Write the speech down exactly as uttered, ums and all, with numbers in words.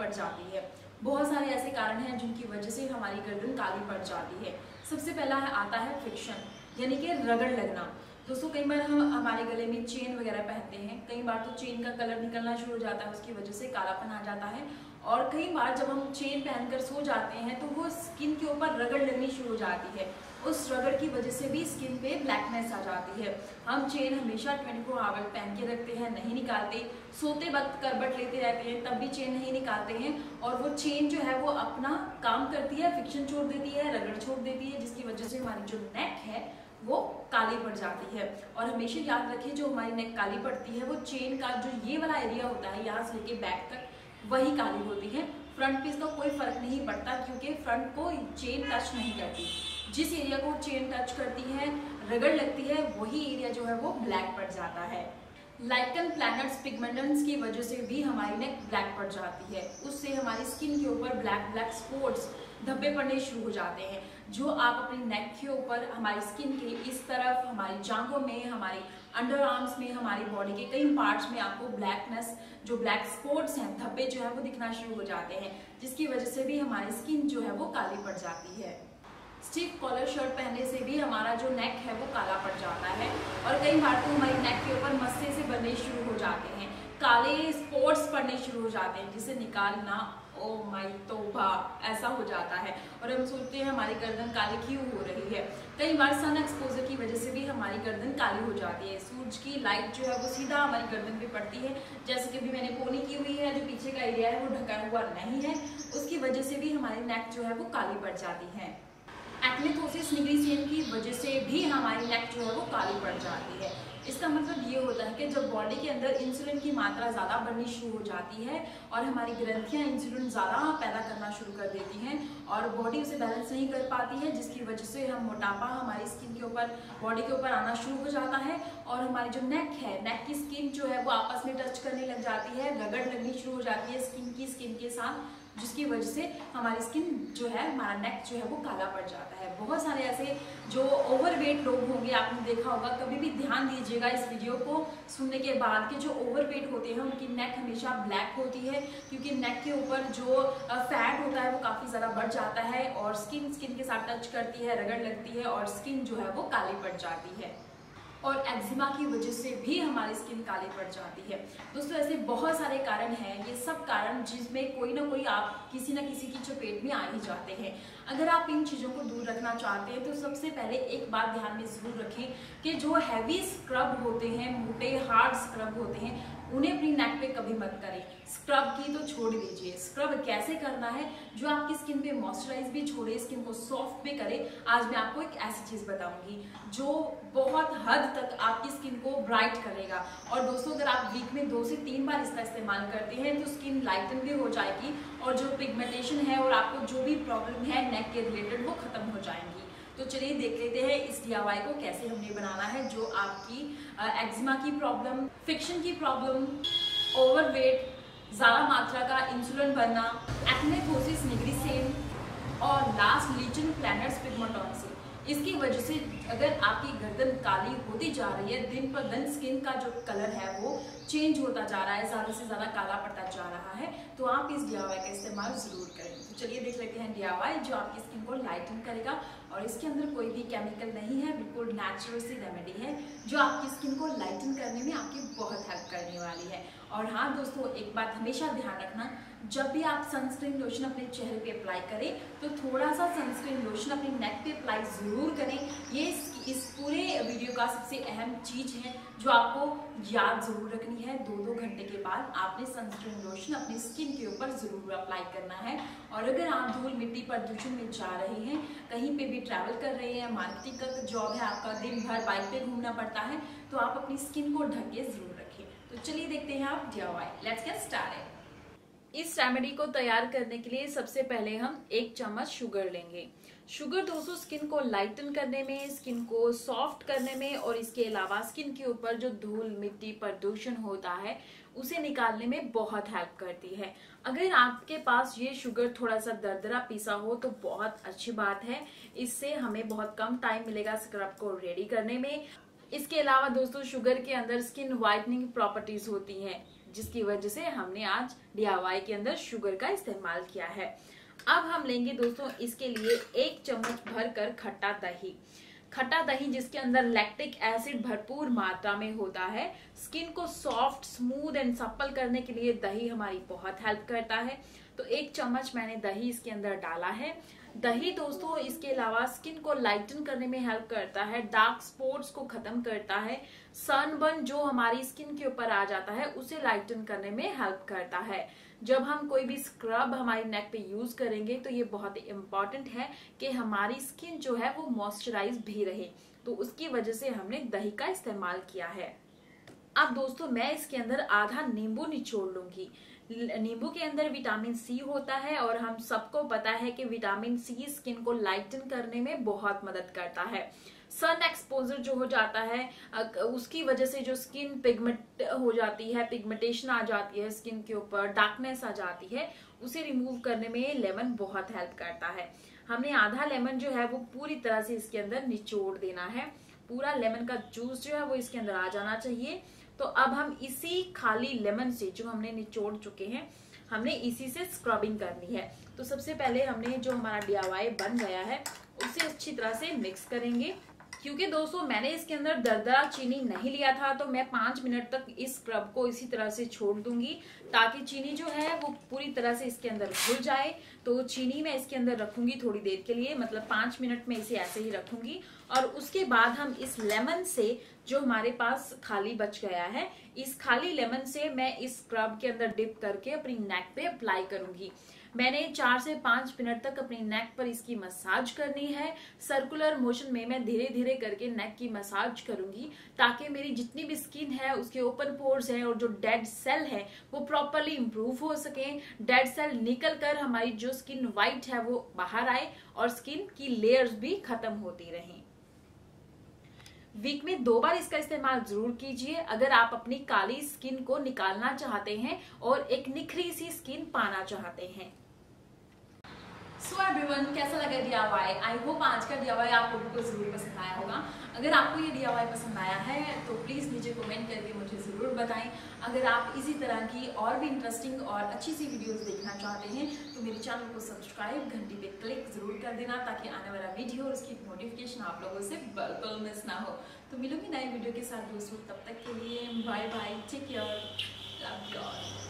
पड़ जाती है। बहुत सारे ऐसे कारण हैं जिनकी वजह से हमारी गर्दन काली पड़ जाती है। सबसे पहला है आता है फ्रिक्शन यानी कि रगड़ लगना। दोस्तों कई बार हम हमारे गले में चेन वगैरह पहनते हैं, कई बार तो चेन का कलर निकलना शुरू हो जाता है, उसकी वजह से कालापन आ जाता है। और कई बार जब हम चेन पहनकर सो जाते हैं तो वो स्किन के ऊपर रगड़ लगनी शुरू हो जाती है। उस रगड़ की वजह से भी स्किन पे ब्लैकनेस आ जाती है। हम चेन हमेशा चौबीस आवर पहन के रखते हैं, नहीं निकालते, सोते वक्त करवट लेते रहते हैं तब भी चेन नहीं निकालते हैं, और वो चेन जो है वो अपना काम करती है, फ्रिक्शन छोड़ देती है, रगड़ छोड़ देती है, जिसकी वजह से हमारी जो नेक है वो काली पड़ जाती है। और हमेशा याद रखें जो हमारी नेक काली पड़ती है वो चेन का जो ये वाला एरिया होता है यहाँ से लेके बैक तक वही काली होती है। फ्रंट पे इसका कोई फर्क नहीं पड़ता क्योंकि फ्रंट को चेन टच नहीं करती। जिस एरिया को चेन टच करती है, रगड़ लगती है, वही एरिया जो है वो ब्लैक पड़ जाता है। लाइकन प्लैनेट्स पिगमेंटेंस की वजह से भी हमारी नेक ब्लैक पड़ जाती है। उससे हमारी स्किन के ऊपर ब्लैक ब्लैक स्पॉट्स धब्बे पड़ने शुरू हो जाते हैं, जो आप अपनी नेक के ऊपर, हमारी स्किन के इस तरफ, हमारी जांघों में, हमारी अंडर आर्म्स में, हमारी बॉडी के कई पार्ट्स में आपको ब्लैकनेस, जो ब्लैक स्पॉट्स हैं, धब्बे जो है वो दिखना शुरू हो जाते हैं, जिसकी वजह से भी हमारी स्किन जो है वो काली पड़ जाती है। स्टिफ कॉलर शर्ट पहनने से भी हमारा जो नेक है वो काला पड़ जाता है। और कई बार तो हमारी नेक के ऊपर मस्से से बनने शुरू हो जाते हैं, काले स्पॉट्स पड़ने शुरू हो जाते हैं, जिसे निकालना ओ माय तौबा ऐसा हो जाता है। और हम सोचते हैं हमारी गर्दन काली क्यों हो रही है। कई बार सन एक्सपोजर की वजह से भी हमारी गर्दन काली हो जाती है। सूरज की लाइट जो है वो सीधा हमारी गर्दन पे पड़ती है, जैसे कि भी मैंने पोनी की हुई है, जो पीछे का एरिया है वो ढका हुआ नहीं है, उसकी वजह से भी हमारी नेक जो है वो काली पड़ जाती है। एक्नेटोसिस निग्रिसियम की वजह से भी हमारी नेक जो है वो काली पड़ जाती है। इसका मतलब ये होता है कि जब बॉडी के अंदर इंसुलिन की मात्रा ज़्यादा बढ़नी शुरू हो जाती है और हमारी ग्रंथियाँ इंसुलिन ज़्यादा पैदा करना शुरू कर देती हैं और बॉडी उसे बैलेंस नहीं कर पाती है, जिसकी वजह से हम मोटापा हमारी स्किन के ऊपर, बॉडी के ऊपर आना शुरू हो जाता है। और हमारी जो नेक है, नेक की स्किन जो है वो आपस में टच करने लग जाती है, रगड़ लगनी शुरू हो जाती है स्किन की स्किन के साथ, जिसकी वजह से हमारी स्किन जो है, हमारा नेक जो है वो काला पड़ जाता है। बहुत सारे ऐसे जो ओवरवेट लोग होंगे, आपने देखा होगा, कभी भी ध्यान दीजिएगा इस वीडियो को सुनने के बाद कि जो ओवरवेट होते हैं उनकी नेक हमेशा ब्लैक होती है, क्योंकि नेक के ऊपर जो फैट होता है वो काफ़ी ज़्यादा बढ़ जाता है और स्किन स्किन के साथ टच करती है, रगड़ लगती है और स्किन जो है वो काली पड़ जाती है। और एक्जिमा की वजह से भी हमारी स्किन काली पड़ जाती है। दोस्तों ऐसे बहुत सारे कारण हैं, ये सब कारण जिसमें कोई ना कोई आप किसी ना किसी की चपेट में आ ही जाते हैं। अगर आप इन चीज़ों को दूर रखना चाहते हैं तो सबसे पहले एक बात ध्यान में ज़रूर रखें कि जो हैवी स्क्रब होते हैं, मोटे हार्ड स्क्रब होते हैं, उन्हें अपनी नेक पे कभी मत करें। स्क्रब की तो छोड़ दीजिए। स्क्रब कैसे करना है, जो आपकी स्किन पे मॉइस्चराइज भी छोड़े, स्किन को सॉफ्ट भी करे। आज मैं आपको एक ऐसी चीज़ बताऊंगी जो बहुत हद तक आपकी स्किन को ब्राइट करेगा। और दोस्तों अगर आप वीक में दो से तीन बार इसका इस्तेमाल करते हैं तो स्किन लाइटन भी हो जाएगी और जो पिगमेंटेशन है और आपको जो भी प्रॉब्लम है नेक के रिलेटेड वो खत्म हो जाएंगी। तो चलिए देख लेते हैं इस डी आई वाई को कैसे हमने बनाना है, जो आपकी एक्जिमा की प्रॉब्लम, फ्रिक्शन की प्रॉब्लम, ओवरवेट, ज़्यादा मात्रा का इंसुलिन बनना, एक्नेटोसिस निग्रिसियम और लास्ट लीचन प्लैनेट्स पिगमेंटोसिस, इसकी वजह से अगर आपकी गर्दन काली होती जा रही है, दिन पर दिन स्किन का जो कलर है वो चेंज होता जा रहा है, ज़्यादा से ज़्यादा काला पड़ता जा रहा है, तो आप इस डी आई वाई का इस्तेमाल ज़रूर करें। तो चलिए देख लेते हैं डी आई वाई जो आपकी स्किन को लाइटन करेगा। और इसके अंदर कोई भी केमिकल नहीं है, बिल्कुल नेचुरल सी रेमेडी है जो आपकी स्किन को लाइटन करने में आपकी बहुत हेल्प करने वाली है। और हाँ दोस्तों, एक बात हमेशा ध्यान रखना, जब भी आप सनस्क्रीन लोशन अपने चेहरे पे अप्लाई करें तो थोड़ा सा सनस्क्रीन लोशन अपने नेक पे अप्लाई ज़रूर करें। ये इस, इस पूरे वीडियो का सबसे अहम चीज़ है जो आपको याद ज़रूर रखनी है। दो दो घंटे के बाद आपने सनस्क्रीन लोशन अपनी स्किन के ऊपर ज़रूर अप्लाई करना है। और अगर आप धूल मिट्टी प्रदूषण में जा रहे हैं, कहीं पर भी ट्रैवल कर रहे हैं, मार्केटिंग का जॉब है आपका, दिन भर बाइक पर घूमना पड़ता है, तो आप अपनी स्किन को ढक के ज़रूर रखें। तो चलिए देखते हैं आप D I Y. Let's get started. इस रेमेडी को तैयार करने के लिए सबसे पहले हम एक चम्मच शुगर लेंगे। शुगर दोस्तों स्किन को लाइटन करने में, स्किन को सॉफ्ट करने में और इसके अलावा स्किन के ऊपर जो धूल मिट्टी प्रदूषण होता है उसे निकालने में बहुत हेल्प करती है। अगर आपके पास ये शुगर थोड़ा सा दरदरा पीसा हो तो बहुत अच्छी बात है, इससे हमें बहुत कम टाइम मिलेगा स्क्रब को रेडी करने में। इसके अलावा दोस्तों शुगर के अंदर स्किन व्हाइटनिंग प्रॉपर्टीज होती हैं, जिसकी वजह से हमने आज डी आई वाई के अंदर शुगर का इस्तेमाल किया है। अब हम लेंगे दोस्तों इसके लिए एक चम्मच भर कर खट्टा दही। खट्टा दही जिसके अंदर लैक्टिक एसिड भरपूर मात्रा में होता है। स्किन को सॉफ्ट स्मूथ एंड सप्पल करने के लिए दही हमारी बहुत हेल्प करता है। तो एक चम्मच मैंने दही इसके अंदर डाला है। दही दोस्तों इसके अलावा स्किन को लाइटन करने में हेल्प करता है, डार्क स्पॉट्स को खत्म करता है, सनबर्न जो हमारी स्किन के ऊपर आ जाता है उसे लाइटन करने में हेल्प करता है। जब हम कोई भी स्क्रब हमारी नेक पे यूज करेंगे तो ये बहुत इम्पॉर्टेंट है कि हमारी स्किन जो है वो मॉइस्चराइज भी रहे, तो उसकी वजह से हमने दही का इस्तेमाल किया है। अब दोस्तों मैं इसके अंदर आधा नींबू निचोड़ लूंगी। नींबू के अंदर विटामिन सी होता है और हम सबको पता है कि विटामिन सी स्किन को लाइटन करने में बहुत मदद करता है। सन एक्सपोजर जो हो जाता है उसकी वजह से जो स्किन पिगमेंट हो जाती है, पिगमेंटेशन आ जाती है स्किन के ऊपर, डार्कनेस आ जाती है, उसे रिमूव करने में लेमन बहुत हेल्प करता है। हमने आधा लेमन जो है वो पूरी तरह से इसके अंदर निचोड़ देना है। पूरा लेमन का जूस जो है वो इसके अंदर आ जाना चाहिए। तो अब हम इसी खाली लेमन से जो हमने निचोड़ चुके हैं हमने इसी से स्क्रबिंग करनी है। तो सबसे पहले हमने जो हमारा डी आई वाई बन गया है उसे अच्छी तरह से मिक्स करेंगे। क्योंकि दोस्तों मैंने इसके अंदर दरदरा चीनी नहीं लिया था तो मैं पाँच मिनट तक इस स्क्रब को इसी तरह से छोड़ दूंगी ताकि चीनी जो है वो पूरी तरह से इसके अंदर घुल जाए। तो चीनी मैं इसके अंदर रखूंगी थोड़ी देर के लिए, मतलब पाँच मिनट में इसे ऐसे ही रखूंगी और उसके बाद हम इस लेमन से जो हमारे पास खाली बच गया है इस खाली लेमन से मैं इस स्क्रब के अंदर डिप करके अपनी नेक पे अप्लाई करूंगी। मैंने चार से पांच मिनट तक अपनी नेक पर इसकी मसाज करनी है। सर्कुलर मोशन में मैं धीरे धीरे करके नेक की मसाज करूंगी ताकि मेरी जितनी भी स्किन है उसके ओपन पोर्स हैं और जो डेड सेल है वो प्रॉपरली इम्प्रूव हो सके। डेड सेल निकल कर हमारी जो स्किन व्हाइट है वो बाहर आए और स्किन की लेयर्स भी खत्म होती रहें। वीक में दो बार इसका इस्तेमाल जरूर कीजिए अगर आप अपनी काली स्किन को निकालना चाहते हैं और एक निखरी सी स्किन पाना चाहते हैं। सो एवरीवन, कैसा लगा D I Y? I hope आज का डी आई वाई आप लोगों को जरूर पसंद आया होगा। अगर आपको ये डी आई वाई पसंद आया है तो प्लीज़ नीचे कमेंट करके मुझे ज़रूर बताएं। अगर आप इसी तरह की और भी इंटरेस्टिंग और अच्छी सी वीडियोस देखना चाहते हैं तो मेरे चैनल को सब्सक्राइब, घंटी पे क्लिक ज़रूर कर देना ताकि आने वाला वीडियो और उसकी नोटिफिकेशन आप लोगों से बिल्कुल मिस ना हो। तो मिलूंगी नए वीडियो के साथ दोस्तों, तब तक के लिए bye bye, take care, love you all.